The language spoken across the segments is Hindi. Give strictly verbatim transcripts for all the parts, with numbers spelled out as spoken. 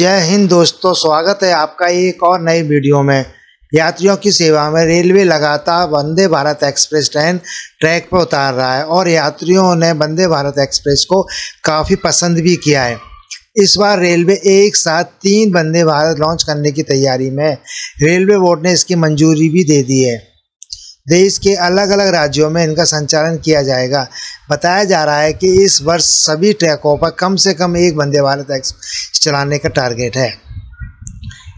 जय हिंद दोस्तों, स्वागत है आपका एक और नई वीडियो में। यात्रियों की सेवा में रेलवे लगातार Vande Bharat express train track पर उतार रहा है और यात्रियों ने वंदे भारत एक्सप्रेस को काफ़ी पसंद भी किया है। इस बार रेलवे एक साथ तीन वंदे भारत लॉन्च करने की तैयारी में रेलवे बोर्ड ने इसकी मंजूरी भी दे दी है। देश के अलग अलग राज्यों में इनका संचालन किया जाएगा। बताया जा रहा है कि इस वर्ष सभी ट्रैकों पर कम से कम एक वंदे भारत एक्सप्रेस चलाने का टारगेट है।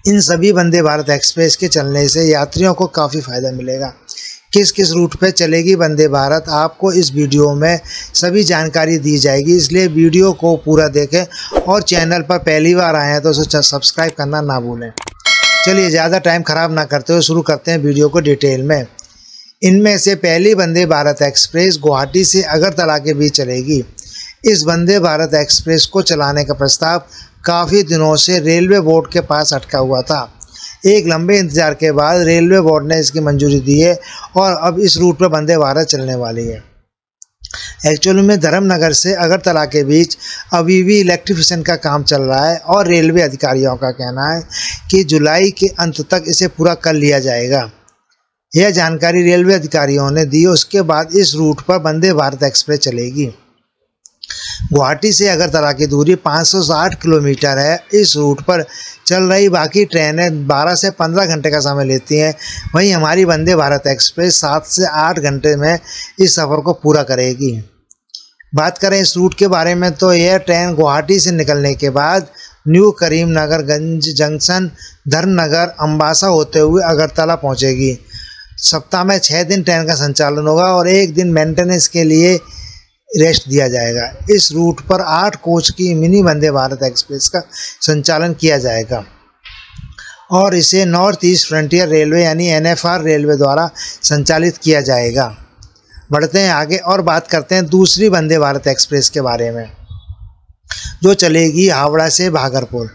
इन सभी वंदे भारत एक्सप्रेस के चलने से यात्रियों को काफ़ी फ़ायदा मिलेगा। किस किस रूट पर चलेगी वंदे भारत, आपको इस वीडियो में सभी जानकारी दी जाएगी, इसलिए वीडियो को पूरा देखें और चैनल पर पहली बार आए हैं तो उसे सब्सक्राइब करना ना भूलें। चलिए ज़्यादा टाइम ख़राब ना करते हुए शुरू करते हैं वीडियो को डिटेल में। इनमें से पहली वंदे भारत एक्सप्रेस गुवाहाटी से अगरतला के बीच चलेगी। इस वंदे भारत एक्सप्रेस को चलाने का प्रस्ताव काफ़ी दिनों से रेलवे बोर्ड के पास अटका हुआ था। एक लंबे इंतजार के बाद रेलवे बोर्ड ने इसकी मंजूरी दी है और अब इस रूट पर वंदे भारत चलने वाली है। एक्चुअली में धर्मनगर से अगरतला के बीच अभी भी इलेक्ट्रिफिकेशन का काम चल रहा है और रेलवे अधिकारियों का कहना है कि जुलाई के अंत तक इसे पूरा कर लिया जाएगा। यह जानकारी रेलवे अधिकारियों ने दी। उसके बाद इस रूट पर वंदे भारत एक्सप्रेस चलेगी। गुवाहाटी से अगरतला की दूरी पाँच सौ साठ किलोमीटर है। इस रूट पर चल रही बाकी ट्रेनें बारह से पंद्रह घंटे का समय लेती हैं, वहीं हमारी वंदे भारत एक्सप्रेस सात से आठ घंटे में इस सफ़र को पूरा करेगी। बात करें इस रूट के बारे में तो यह ट्रेन गुवाहाटी से निकलने के बाद न्यू करीमनगरगंज जंक्शन, धर्मनगर, अम्बासा होते हुए अगरतला पहुँचेगी। सप्ताह में छः दिन ट्रेन का संचालन होगा और एक दिन मेंटेनेंस के लिए रेस्ट दिया जाएगा। इस रूट पर आठ कोच की मिनी वंदे भारत एक्सप्रेस का संचालन किया जाएगा और इसे नॉर्थ ईस्ट फ्रंटियर रेलवे यानी एन एफ आर रेलवे द्वारा संचालित किया जाएगा। बढ़ते हैं आगे और बात करते हैं दूसरी वंदे भारत एक्सप्रेस के बारे में, जो चलेगी हावड़ा से भागलपुर।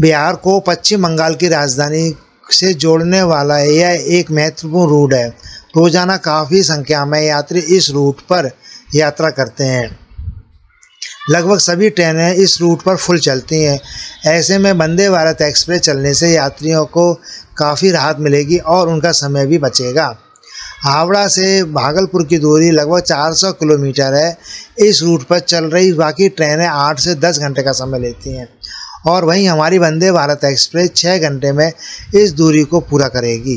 बिहार को पश्चिम बंगाल की राजधानी से जोड़ने वाला यह एक महत्वपूर्ण रूट है। रोजाना काफ़ी संख्या में यात्री इस रूट पर यात्रा करते हैं। लगभग सभी ट्रेनें इस रूट पर फुल चलती हैं। ऐसे में वंदे भारत एक्सप्रेस चलने से यात्रियों को काफ़ी राहत मिलेगी और उनका समय भी बचेगा। हावड़ा से भागलपुर की दूरी लगभग चार सौ किलोमीटर है। इस रूट पर चल रही बाकी ट्रेनें आठ से दस घंटे का समय लेती हैं और वहीं हमारी वंदे भारत एक्सप्रेस छः घंटे में इस दूरी को पूरा करेगी।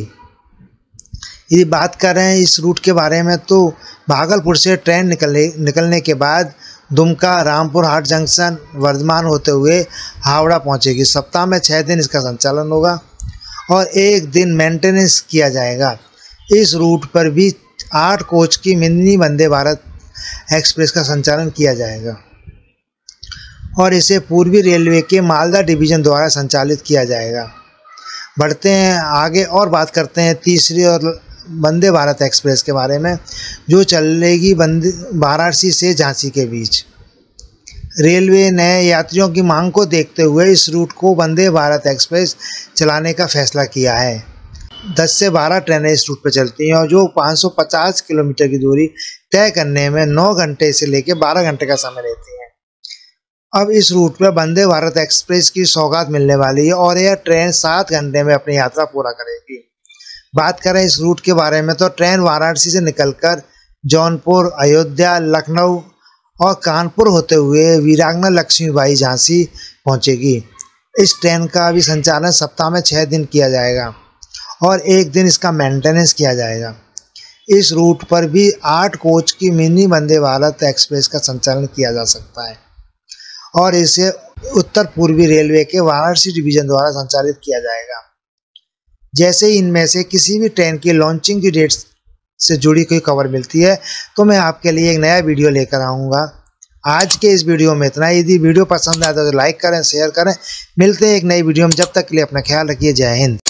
यदि बात कर रहे हैं इस रूट के बारे में तो भागलपुर से ट्रेन निकलने निकलने के बाद दुमका, रामपुरहाट जंक्शन, वर्धमान होते हुए हावड़ा पहुंचेगी। सप्ताह में छः दिन इसका संचालन होगा और एक दिन मेंटेनेंस किया जाएगा। इस रूट पर भी आठ कोच की मिनी वंदे भारत एक्सप्रेस का संचालन किया जाएगा और इसे पूर्वी रेलवे के मालदा डिवीजन द्वारा संचालित किया जाएगा। बढ़ते हैं आगे और बात करते हैं तीसरी और वंदे भारत एक्सप्रेस के बारे में, जो चलेगी वंदे वाराणसी से झांसी के बीच। रेलवे ने यात्रियों की मांग को देखते हुए इस रूट को वंदे भारत एक्सप्रेस चलाने का फैसला किया है। दस से बारह ट्रेनें इस रूट पर चलती हैं और जो पाँच सौ पचास किलोमीटर की दूरी तय करने में नौ घंटे से लेकर बारह घंटे का समय लेती हैं। अब इस रूट पर वंदे भारत एक्सप्रेस की सौगात मिलने वाली है और यह ट्रेन सात घंटे में अपनी यात्रा पूरा करेगी। बात करें इस रूट के बारे में तो ट्रेन वाराणसी से निकलकर जौनपुर, अयोध्या, लखनऊ और कानपुर होते हुए वीरांगना लक्ष्मी बाई झांसी पहुंचेगी। इस ट्रेन का भी संचालन सप्ताह में छः दिन किया जाएगा और एक दिन इसका मेंटेनेंस किया जाएगा। इस रूट पर भी आठ कोच की मिनी वंदे भारत एक्सप्रेस का संचालन किया जा सकता है और इसे उत्तर पूर्वी रेलवे के वाराणसी डिवीजन द्वारा संचालित किया जाएगा। जैसे ही इनमें से किसी भी ट्रेन की लॉन्चिंग की डेट से जुड़ी कोई खबर मिलती है तो मैं आपके लिए एक नया वीडियो लेकर आऊँगा। आज के इस वीडियो में इतना ही। यदि वीडियो पसंद आया तो लाइक करें, शेयर करें। मिलते हैं एक नई वीडियो में। जब तक के लिए अपना ख्याल रखिए। जय हिंद।